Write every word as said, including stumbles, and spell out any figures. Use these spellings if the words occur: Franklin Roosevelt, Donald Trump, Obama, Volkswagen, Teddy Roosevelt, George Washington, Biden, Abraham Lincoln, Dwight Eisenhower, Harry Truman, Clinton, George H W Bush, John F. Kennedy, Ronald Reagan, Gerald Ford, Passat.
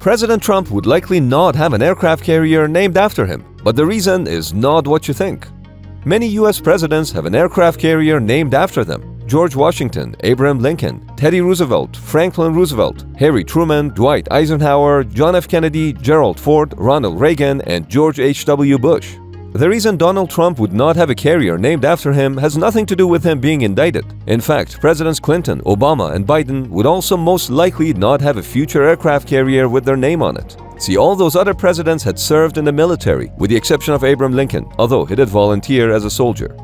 President Trump would likely not have an aircraft carrier named after him, but the reason is not what you think. Many U S presidents have an aircraft carrier named after them: George Washington, Abraham Lincoln, Teddy Roosevelt, Franklin Roosevelt, Harry Truman, Dwight Eisenhower, John F. Kennedy, Gerald Ford, Ronald Reagan, and George H W Bush. The reason Donald Trump would not have a carrier named after him has nothing to do with him being indicted. In fact, Presidents Clinton, Obama, and Biden would also most likely not have a future aircraft carrier with their name on it. See, all those other presidents had served in the military, with the exception of Abraham Lincoln, although he did volunteer as a soldier.